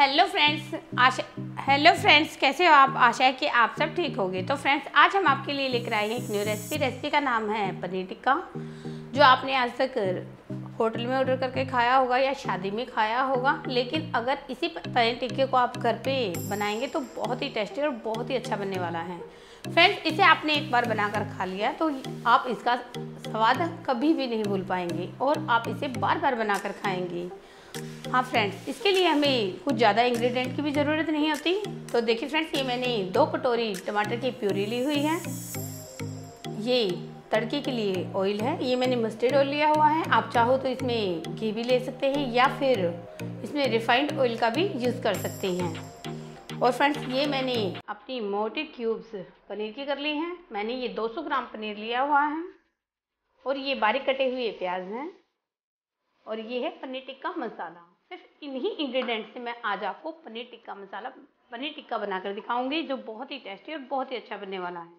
Hello friends कैसे हो आप। आशा है कि आप सब ठीक होंगे। तो फ्रेंड्स आज हम आपके लिए लेकर आए हैं एक न्यू रेसिपी का नाम है पनीर टिक्का, जो आपने आज तक होटल में ऑर्डर करके खाया होगा या शादी में खाया होगा, लेकिन अगर इसी पनीर टिक्के को आप घर पे बनाएंगे तो बहुत ही टेस्टी और बहुत ही अच्छा बनने वाला है। फ्रेंड्स इसे आपने एक बार बनाकर खा लिया तो आप इसका स्वाद कभी भी नहीं भूल पाएंगे और आप इसे बार बार बनाकर खाएंगे। हाँ फ्रेंड्स, इसके लिए हमें कुछ ज़्यादा इंग्रेडिएंट की भी ज़रूरत नहीं होती। तो देखिए फ्रेंड्स, ये मैंने 2 कटोरी टमाटर की प्यूरी ली हुई है, ये तड़के के लिए ऑयल है, ये मैंने मस्टर्ड ऑयल लिया हुआ है। आप चाहो तो इसमें घी भी ले सकते हैं या फिर इसमें रिफाइंड ऑयल का भी यूज़ कर सकते हैं। और फ्रेंड्स ये मैंने अपनी मोटे क्यूब्स पनीर की कर ली हैं। मैंने ये 200 ग्राम पनीर लिया हुआ है और ये बारीक कटे हुए प्याज हैं और ये है पनीर टिक्का मसाला। सिर्फ इन्हीं इंग्रेडिएंट्स से मैं आज आपको पनीर टिक्का बनाकर दिखाऊंगी, जो बहुत ही टेस्टी और बहुत ही अच्छा बनने वाला है।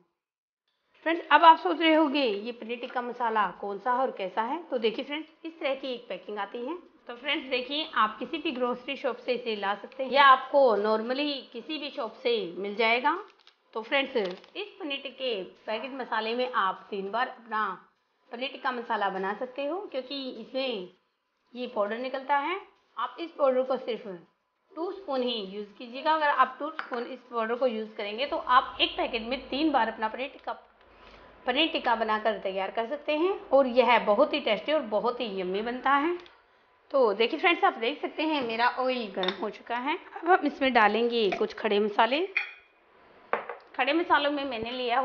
फ्रेंड्स अब आप सोच रहे होंगे ये पनीर टिक्का मसाला कौन सा है और कैसा है। तो देखिए फ्रेंड्स, इस तरह की एक पैकिंग आती है। तो फ्रेंड्स देखिए, आप किसी भी ग्रोसरी शॉप से इसे ला सकते हैं या आपको नॉर्मली किसी भी शॉप से मिल जाएगा। तो फ्रेंड्स इस पनीर टिक्के पैकेट मसाले में आप 3 बार अपना पनीर टिक्का मसाला बना सकते हो, क्योंकि इसमें ये पाउडर निकलता है। आप इस पाउडर को सिर्फ 2 स्पून ही यूज़ कीजिएगा। अगर आप 2 स्पून इस पाउडर को यूज़ करेंगे तो आप एक पैकेट में 3 बार अपना पनीर टिक्का बनाकर तैयार कर सकते हैं और यह है बहुत ही टेस्टी और बहुत ही यम्मी बनता है। तो देखिए फ्रेंड्स, आप देख सकते हैं मेरा ऑयल गर्म हो चुका है। अब हम इसमें डालेंगे कुछ खड़े मसाले। खड़े मसालों में मैंने लिया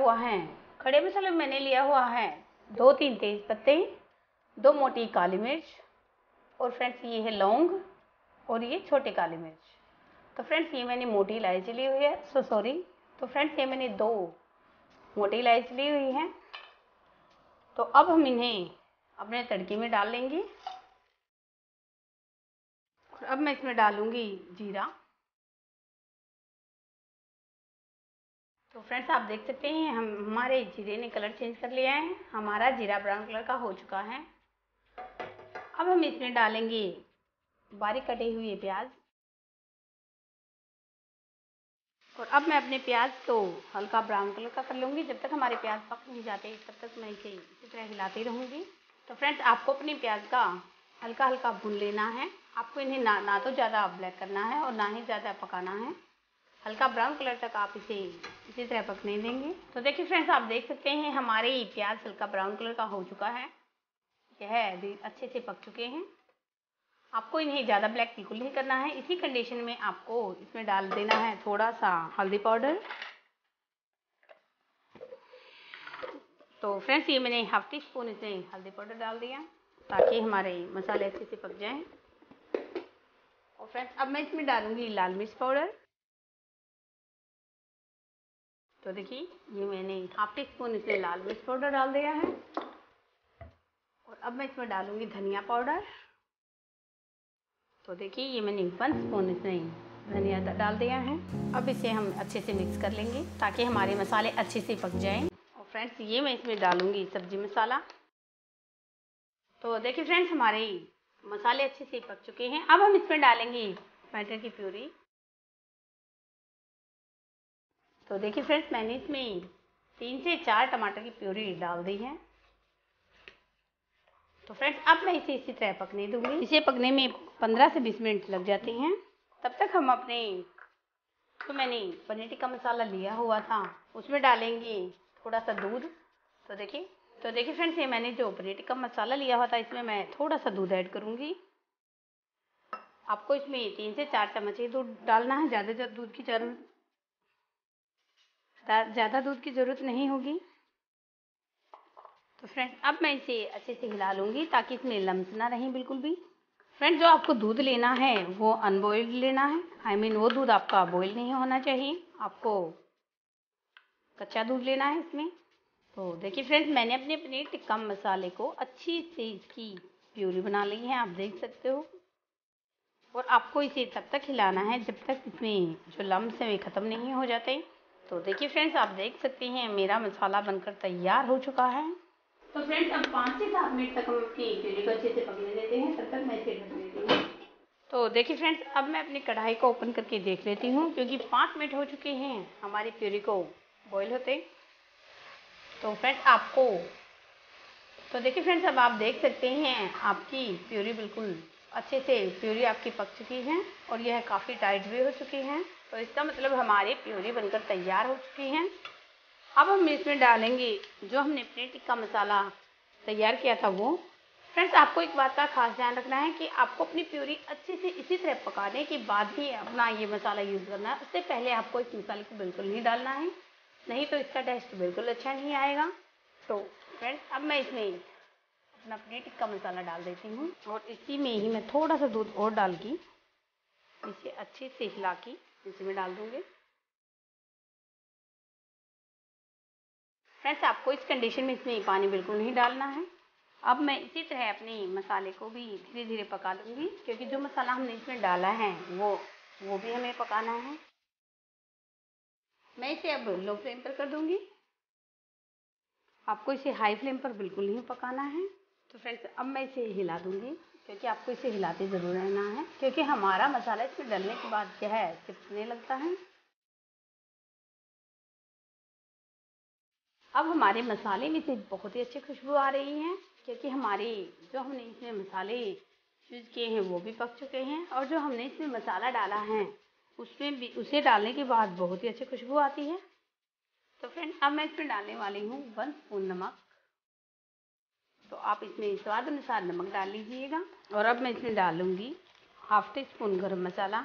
हुआ है 2-3 तेज पत्ते, 2 मोटी काली मिर्च और फ्रेंड्स ये है लौंग और ये छोटे काली मिर्च। तो फ्रेंड्स ये मैंने मोटी इलायची ली हुई है, तो फ्रेंड्स ये मैंने 2 मोटी इलायची ली हुई है। तो अब हम इन्हें अपने तड़के में डाल लेंगे। और अब मैं इसमें डालूंगी जीरा। तो फ्रेंड्स आप देख सकते हैं हमारे जीरे ने कलर चेंज कर लिया है। हमारा जीरा ब्राउन कलर का हो चुका है। अब हम इसमें डालेंगे बारीक कटे हुए प्याज। और अब मैं अपने प्याज को हल्का ब्राउन कलर का कर लूँगी। जब तक हमारे प्याज पक नहीं जाते तब तक मैं इसे इसी तरह हिलाती रहूँगी। तो फ्रेंड्स आपको अपने प्याज का हल्का हल्का भून लेना है। आपको इन्हें ना तो ज़्यादा ब्लैक करना है और ना ही ज़्यादा पकाना है। हल्का ब्राउन कलर तक आप इसे इसी तरह पकने देंगे। तो देखिए फ्रेंड्स, आप देख सकते हैं हमारे प्याज हल्का ब्राउन कलर का हो चुका है। यह अभी अच्छे से पक चुके हैं। आपको इन्हें ज़्यादा ब्लैक बिल्कुल नहीं करना है। इसी कंडीशन में आपको इसमें डाल देना है थोड़ा सा हल्दी पाउडर। तो फ्रेंड्स ये मैंने 1/2 टी स्पून इसमें हल्दी पाउडर डाल दिया ताकि हमारे मसाले अच्छे से पक जाएं। और फ्रेंड्स अब मैं इसमें डालूंगी लाल मिर्च पाउडर। तो देखिए ये मैंने 1/2 टी स्पून इसमें लाल मिर्च पाउडर डाल दिया है। और अब मैं इसमें डालूंगी धनिया पाउडर। तो देखिए ये मैंने 1 स्पून इसमें धनिया डाल दिया है। अब इसे हम अच्छे से मिक्स कर लेंगे ताकि हमारे मसाले अच्छे से पक जाएं। और फ्रेंड्स ये मैं इसमें डालूंगी सब्जी मसाला। तो देखिए फ्रेंड्स हमारे मसाले अच्छे से पक चुके हैं। अब हम इसमें डालेंगे टमाटर की प्यूरी। तो देखिए फ्रेंड्स मैंने इसमें 3 से 4 टमाटर की प्यूरी डाल दी है। तो फ्रेंड्स अब मैं इसे इसी तरह पकने दूंगी। इसे पकने में 15 से 20 मिनट लग जाते हैं। तब तक हम अपने मैंने पनीर टिक्का मसाला लिया हुआ था उसमें डालेंगे थोड़ा सा दूध। तो देखिए फ्रेंड्स ये मैंने जो पनीर टिक्का मसाला लिया हुआ था इसमें मैं थोड़ा सा दूध ऐड करूँगी। आपको इसमें 3 से 4 चम्मच ही दूध डालना है। ज़्यादा दूध की ज़रूरत नहीं होगी। तो फ्रेंड्स अब मैं इसे अच्छे से हिला लूँगी ताकि इसमें लम्स ना रहें बिल्कुल भी। फ्रेंड्स जो आपको दूध लेना है वो अनबॉइल्ड लेना है। I mean वो दूध आपका बॉइल नहीं होना चाहिए, आपको कच्चा दूध लेना है इसमें। तो देखिए फ्रेंड्स मैंने अपने पनीर टिक्का मसाले को अच्छी से इसकी प्यूरी बना ली है, आप देख सकते हो। और आपको इसे तब तक हिलाना है जब तक इसमें जो लम्स हैं वे ख़त्म नहीं हो जाते। तो देखिए फ्रेंड्स आप देख सकते हैं मेरा मसाला बनकर तैयार हो चुका है। तो फ्रेंड्स अब 5 से 7 मिनट तक हम अपनी प्यूरी को अच्छे से पकने देते हैं। तब तक मैं इसे ढक देती हूँ। तो देखिए फ्रेंड्स, अब मैं अपनी कढ़ाई को ओपन करके देख लेती हूँ, क्योंकि 5 मिनट हो चुके हैं हमारी प्यूरी को बॉईल होते। तो फ्रेंड्स आपको तो देखिए फ्रेंड्स, अब आप देख सकते हैं आपकी प्यूरी बिल्कुल अच्छे से प्यूरी आपकी पक चुकी है और यह काफ़ी टाइट भी हो चुकी है। तो इसका मतलब हमारी प्यूरी बनकर तैयार हो चुकी है। अब हम इसमें डालेंगे जो हमने पनीर टिक्का मसाला तैयार किया था वो। फ्रेंड्स आपको एक बात का खास ध्यान रखना है कि आपको अपनी प्यूरी अच्छे से इसी तरह पकाने के बाद ही अपना ये मसाला यूज़ करना है। उससे पहले आपको इस मसाले को बिल्कुल नहीं डालना है, नहीं तो इसका टेस्ट बिल्कुल अच्छा नहीं आएगा। तो फ्रेंड्स अब मैं इसमें अपना पनीर टिक्का मसाला डाल देती हूँ और इसी में ही मैं थोड़ा सा दूध और डाल के इसे अच्छे से हिला के इसी में डाल दूँगी। फ्रेंड्स आपको इस कंडीशन में इसमें पानी बिल्कुल नहीं डालना है। अब मैं इसी तरह अपने मसाले को भी धीरे धीरे पका लूँगी, क्योंकि जो मसाला हमने इसमें डाला है वो भी हमें पकाना है। मैं इसे अब लो फ्लेम पर कर दूँगी, आपको इसे हाई फ्लेम पर बिल्कुल नहीं पकाना है। तो फ्रेंड्स अब मैं इसे हिला दूँगी, क्योंकि आपको इसे हिलाते ज़रूर रहना है, क्योंकि हमारा मसाला इसमें डालने के बाद क्या है चिपकने लगता है। अब हमारे मसाले में से बहुत ही अच्छी खुशबू आ रही है, क्योंकि हमारे जो हमने इसमें मसाले यूज किए हैं वो भी पक चुके हैं और जो हमने इसमें मसाला डाला है उसमें भी उसे डालने के बाद बहुत ही अच्छी खुशबू आती है। तो फ्रेंड्स अब मैं इसमें डालने वाली हूँ 1 स्पून नमक। तो आप इसमें स्वाद अनुसार नमक डाल लीजिएगा। और अब मैं इसमें डालूँगी 1/2 टी स्पून गर्म मसाला।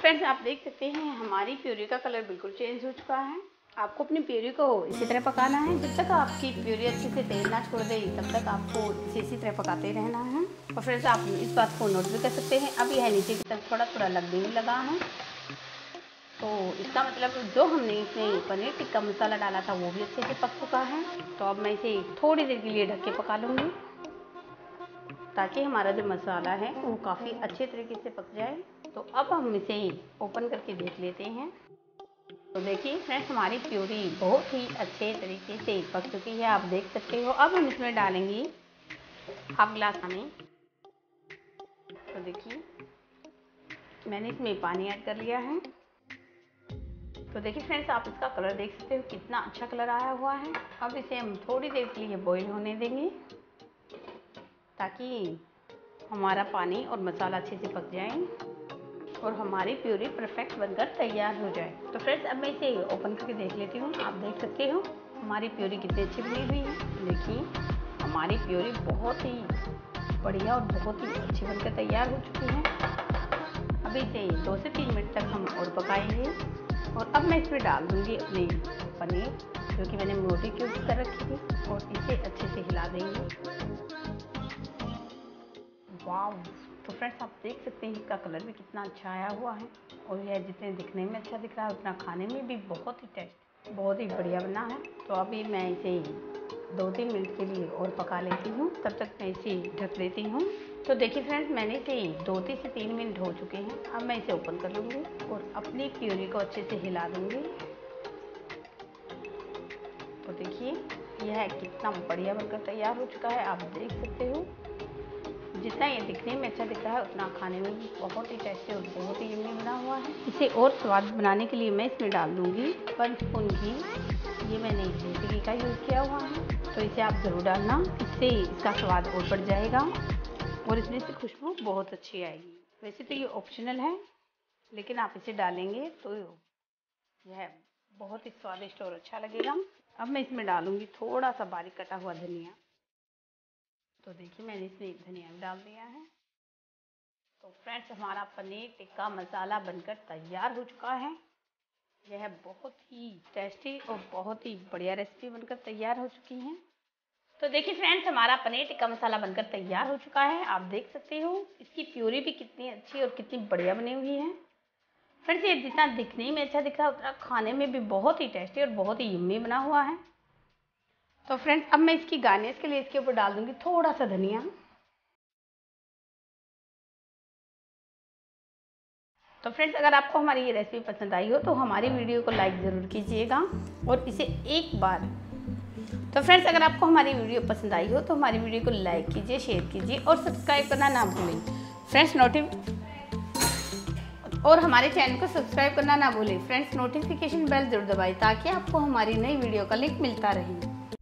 फ्रेंड्स आप देख सकते हैं हमारी प्यूरी का कलर बिल्कुल चेंज हो चुका है। आपको अपनी प्यूरी को इसी तरह पकाना है, जब तक आपकी प्यूरी अच्छे से तेल ना छोड़ दे तब तक आपको इसे इसी तरह पकाते रहना है। और फ्रेंड्स आप इस बात को नोट भी कर सकते हैं, अब यह नीचे की तरफ थोड़ा थोड़ा लगने लगा है। तो इसका मतलब जो हमने इसमें पनीर टिक्का मसाला डाला था वो भी अच्छे से पक चुका है। तो अब मैं इसे थोड़ी देर के लिए ढक के पका लूँगी, ताकि हमारा जो मसाला है वो काफ़ी अच्छे तरीके से पक जाए। तो अब हम इसे ओपन करके देख लेते हैं। तो देखिए फ्रेंड्स हमारी प्यूरी बहुत ही अच्छे तरीके से पक चुकी है, आप देख सकते हो। अब हम इसमें डालेंगे 1/2 ग्लास पानी। तो देखिए मैंने इसमें पानी ऐड कर लिया है। तो देखिए फ्रेंड्स आप इसका कलर देख सकते हो कितना अच्छा कलर आया हुआ है। अब इसे हम थोड़ी देर के लिए बॉईल होने देंगे, ताकि हमारा पानी और मसाला अच्छे से पक जाए और हमारी प्यूरी परफेक्ट बनकर तैयार हो जाए। तो फ्रेंड्स अब मैं इसे ओपन करके देख लेती हूँ। आप देख सकते हो हमारी प्यूरी कितनी अच्छी बनी हुई है। देखिए हमारी प्यूरी बहुत ही बढ़िया और बहुत ही अच्छी बनकर तैयार हो चुकी है। अभी इसे 2 से 3 मिनट तक हम और पकाएंगे। और अब मैं इसमें डाल दूँगी अपने पनीर, जो कि मैंने मोटी क्यूब्स कर रखी थी, और इसे अच्छे से हिला देंगे। वाव! तो फ्रेंड्स आप देख सकते हैं इसका कलर भी कितना अच्छा आया हुआ है और यह जितने दिखने में अच्छा दिख रहा है उतना खाने में भी बहुत ही टेस्ट बहुत ही बढ़िया बना है। तो अभी मैं इसे 2-3 मिनट के लिए और पका लेती हूँ, तब तक मैं इसे ढक देती हूँ। तो देखिए फ्रेंड्स मैंने इसे 2 से 3 मिनट हो चुके हैं। अब मैं इसे ओपन कर लूँगी और अपनी प्यूरी को अच्छे से हिला दूँगी। तो देखिए यह कितना बढ़िया बनकर तैयार हो चुका है, आप देख सकते हो। जितना ये दिखने में अच्छा दिख रहा है उतना खाने में भी बहुत ही टेस्टी और बहुत ही यम्मी बना हुआ है। इसे और स्वाद बनाने के लिए मैं इसमें डाल दूँगी 1 स्पून घी। ये मैंने देसी घी का यूज़ किया हुआ है, तो इसे आप ज़रूर डालना, इससे इसका स्वाद और बढ़ जाएगा और इसमें से खुशबू बहुत अच्छी आएगी। वैसे तो ये ऑप्शनल है, लेकिन आप इसे डालेंगे तो यह बहुत ही स्वादिष्ट और अच्छा लगेगा। अब मैं इसमें डालूँगी थोड़ा सा बारीक कटा हुआ धनिया। तो देखिए मैंने इसमें धनिया भी डाल दिया है। तो फ्रेंड्स हमारा पनीर टिक्का मसाला बनकर तैयार हो चुका है। यह बहुत ही टेस्टी और बहुत ही बढ़िया रेसिपी बनकर तैयार हो चुकी है। तो देखिए फ्रेंड्स हमारा पनीर टिक्का मसाला बनकर तैयार हो चुका है, आप देख सकते हो। इसकी प्यूरी भी कितनी अच्छी और कितनी बढ़िया बनी हुई है। फ्रेंड्स ये जितना दिखने में अच्छा दिख रहा है उतना खाने में भी बहुत ही टेस्टी और बहुत ही यम्मी बना हुआ है। तो फ्रेंड्स अब मैं इसकी गार्निश के लिए इसके ऊपर डाल दूंगी थोड़ा सा धनिया। तो फ्रेंड्स अगर आपको हमारी ये रेसिपी पसंद आई हो तो हमारी वीडियो को लाइक ज़रूर कीजिएगा और इसे एक बार तो फ्रेंड्स, अगर आपको हमारी वीडियो पसंद आई हो तो हमारी वीडियो को लाइक कीजिए, शेयर कीजिए और सब्सक्राइब करना ना भूलें फ्रेंड्स। और हमारे चैनल को सब्सक्राइब करना ना भूलें फ्रेंड्स। नोटिफिकेशन बेल जरूर दबाएं ताकि आपको हमारी नई वीडियो का लिंक मिलता रहे।